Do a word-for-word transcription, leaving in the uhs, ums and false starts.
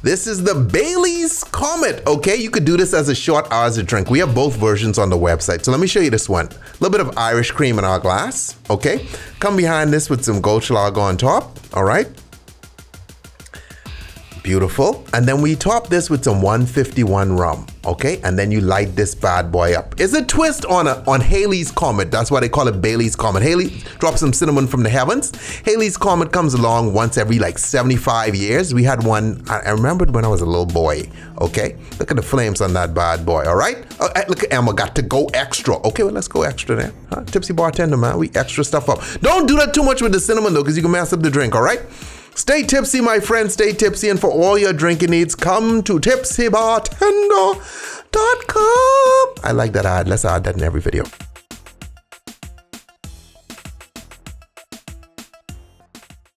This is the Bailey's Comet, okay? You could do this as a short or as a drink. We have both versions on the website. So let me show you this one. A little bit of Irish cream in our glass, okay? Come behind this with some Goldschlager on top, all right? Beautiful. And then we top this with some one fifty-one rum, okay? And then you light this bad boy up. It's a twist on a, on Haley's Comet. That's why they call it Bailey's Comet. Haley dropped some cinnamon from the heavens. Haley's Comet comes along once every like seventy-five years. We had one, I remembered when I was a little boy, okay? Look at the flames on that bad boy, all right? Oh, look at Emma, got to go extra. Okay, well, let's go extra there. Huh? Tipsy bartender, man, we extra stuff up. Don't do that too much with the cinnamon though, because you can mess up the drink, all right? Stay tipsy, my friends, stay tipsy, and for all your drinking needs, come to tipsy bartender dot com. I like that ad. Let's add that in every video.